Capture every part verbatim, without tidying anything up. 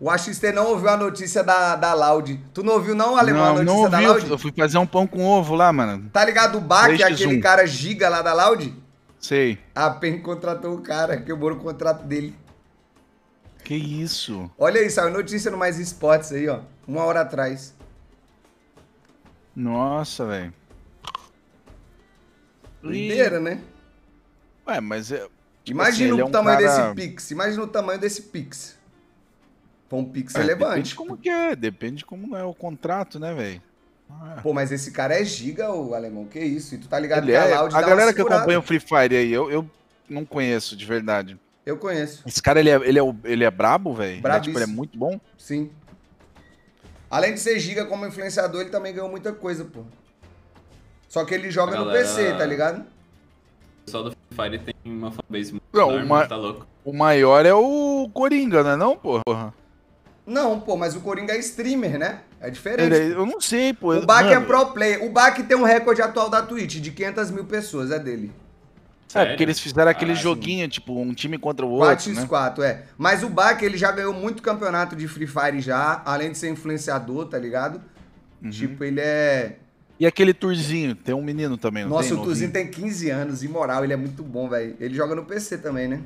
O A X T não ouviu a notícia da, da Loud. Tu não ouviu não, Alemão, não, a notícia não ouvi, da Loud? Eu fui fazer um pão com ovo lá, mano. Tá ligado o Bak, aquele cara giga lá da Loud? Sei. A Pen contratou o cara, quebrou o contrato dele. Que isso? Olha aí, saiu notícia no Mais Esportes aí, ó. Uma hora atrás. Nossa, velho. Doideira, né? Ué, mas... É, tipo imagina assim, o é um tamanho cara... desse Pix. Imagina o tamanho desse Pix. Foi um Pix é, relevante. Depende de como que é. Depende de como é o contrato, né, velho? Ah. Pô, mas esse cara é giga, o Alemão. Que isso? E tu tá ligado que é... a Loud dá uma segurada. A galera que acompanha o Free Fire aí, eu, eu não conheço de verdade. Eu conheço. Esse cara, ele é, ele é, ele é brabo, velho? Brabo. Tipo, ele é muito bom? Sim. Além de ser giga como influenciador, ele também ganhou muita coisa, pô. Só que ele joga galera... no P C, tá ligado? O pessoal do Free Fire tem uma fanbase muito enorme, ma... tá louco. O maior é o Coringa, não é não, porra? Não, pô, mas o Coringa é streamer, né? É diferente. É, eu não sei, pô. O Bak é pro player. O Bak tem um recorde atual da Twitch de quinhentas mil pessoas, é dele. É, porque eles fizeram aquele ah, joguinho, sim. tipo, um time contra o outro, né? quatro por quatro, é. Mas o Bak, ele já ganhou muito campeonato de Free Fire já, além de ser influenciador, tá ligado? Uhum. Tipo, ele é... E aquele Turzinho, tem um menino também, não Nossa, tem? Nossa, o Turzinho tem quinze anos, imoral, ele é muito bom, velho. Ele joga no P C também, né?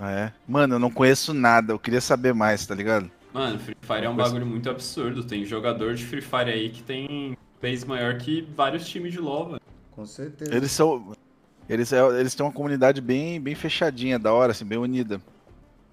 Ah, é? Mano, eu não conheço nada, eu queria saber mais, tá ligado? Mano, Free Fire é um bagulho muito absurdo, tem jogador de Free Fire aí que tem base maior que vários times de LOL, velho. Com certeza. Eles são... Eles, eles têm uma comunidade bem, bem fechadinha, da hora, assim, bem unida.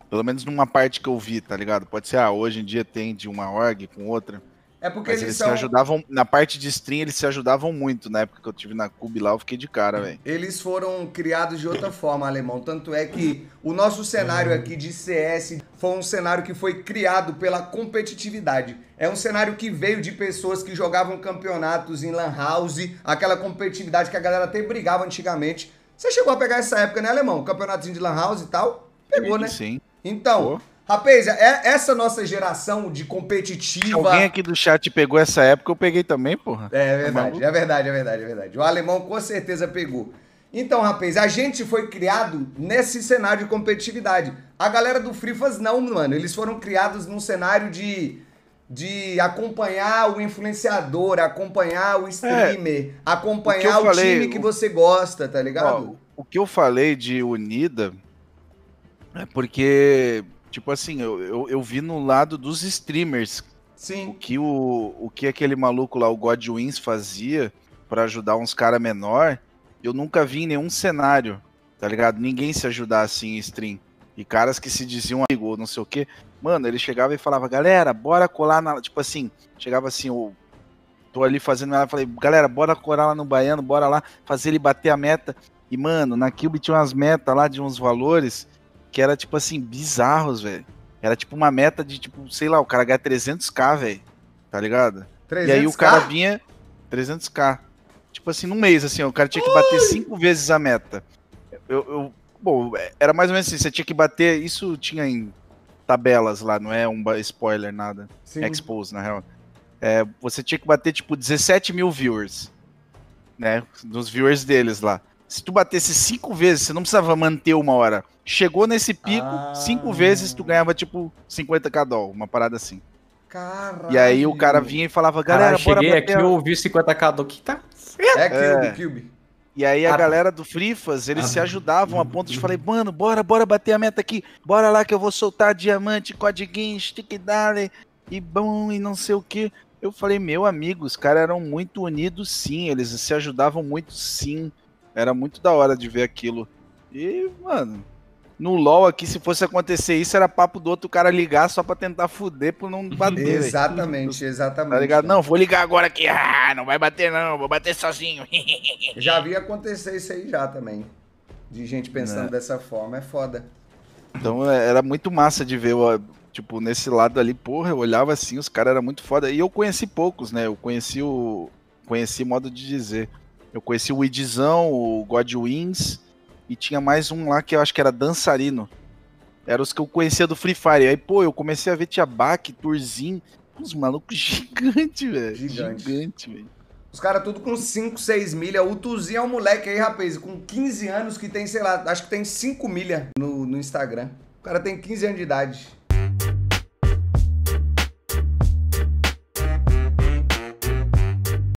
Pelo menos numa parte que eu vi, tá ligado? Pode ser, ah, hoje em dia tem de uma org com outra. É porque eles, eles são... se ajudavam, na parte de stream eles se ajudavam muito, na época que eu tive na Cube lá, eu fiquei de cara, velho. Eles foram criados de outra forma, Alemão, tanto é que o nosso cenário aqui de C S foi um cenário que foi criado pela competitividade. É um cenário que veio de pessoas que jogavam campeonatos em lan house, aquela competitividade que a galera até brigava antigamente. Você chegou a pegar essa época, né, Alemão? Campeonatozinho de lan house e tal? Pegou, né? Sim. Então... Oh. Rapaz, é essa nossa geração de competitiva... Se alguém aqui do chat pegou essa época, eu peguei também, porra. É verdade, é verdade, é verdade, é verdade. O Alemão com certeza pegou. Então, rapaz, a gente foi criado nesse cenário de competitividade. A galera do Frifas não, mano. Eles foram criados num cenário de... de acompanhar o influenciador, acompanhar o streamer, é, acompanhar o, o falei, time que o... você gosta, tá ligado? Ó, o que eu falei de unida é porque... Tipo assim, eu, eu, eu vi no lado dos streamers. Sim. O que, o, o que aquele maluco lá, o God Wins, fazia pra ajudar uns caras menor, eu nunca vi em nenhum cenário, tá ligado? Ninguém se ajudar assim em stream. E caras que se diziam amigo ou não sei o quê. Mano, ele chegava e falava, galera, bora colar na... Tipo assim, chegava assim, eu tô ali fazendo ela, falei, galera, bora colar lá no Baiano, bora lá fazer ele bater a meta. E, mano, na Cube tinha umas metas lá de uns valores... que era, tipo assim, bizarros, velho. Era, tipo, uma meta de, tipo, sei lá, o cara ganha trezentos k, velho. Tá ligado? trezentos k? E aí o cara vinha... trezentos k. Tipo assim, num mês, assim, ó, o cara tinha que bater cinco vezes a meta. Eu, eu... Bom, era mais ou menos assim, você tinha que bater... Isso tinha em tabelas lá, não é um spoiler, nada. Sim. Expose, na real. É, você tinha que bater, tipo, dezessete mil viewers. Né? Dos viewers deles lá. Se tu batesse cinco vezes, você não precisava manter uma hora. Chegou nesse pico, ah. cinco vezes, tu ganhava, tipo, cinquenta k doll, uma parada assim. Caralho. E aí o cara vinha e falava, galera, Caralho, bora cheguei bater... aqui, eu ouvi cinquenta k doll, que tá... É, é. Cube, Cube. E aí a ah. galera do Frifas, eles ah. se ajudavam a ponto de falei, mano, bora, bora bater a meta aqui, bora lá que eu vou soltar diamante, codiguinho, stick dale, e bom, e não sei o que. Eu falei, meu amigo, os caras eram muito unidos, sim, eles se ajudavam muito, sim. Era muito da hora de ver aquilo. E, mano, no LoL aqui, se fosse acontecer isso, era papo do outro cara ligar só pra tentar fuder por não bater. Exatamente, exatamente. Tá ligado? Não, vou ligar agora aqui. Ah, não vai bater não, vou bater sozinho. Já vi acontecer isso aí já também. De gente pensando é. dessa forma, é foda. Então era muito massa de ver, tipo, nesse lado ali, porra, eu olhava assim, os caras eram muito foda. E eu conheci poucos, né? Eu conheci o... Conheci modo de dizer... Eu conheci o Widzão, o God Wins, e tinha mais um lá que eu acho que era dançarino. Eram os que eu conhecia do Free Fire. Aí, pô, eu comecei a ver Tia Bak, Turzinho, uns malucos gigantes, velho. Gigante, Gigante velho. Os caras tudo com cinco, seis milha. O Turzinho é um moleque aí, rapaz, com quinze anos que tem, sei lá, acho que tem cinco milha no, no Instagram. O cara tem quinze anos de idade.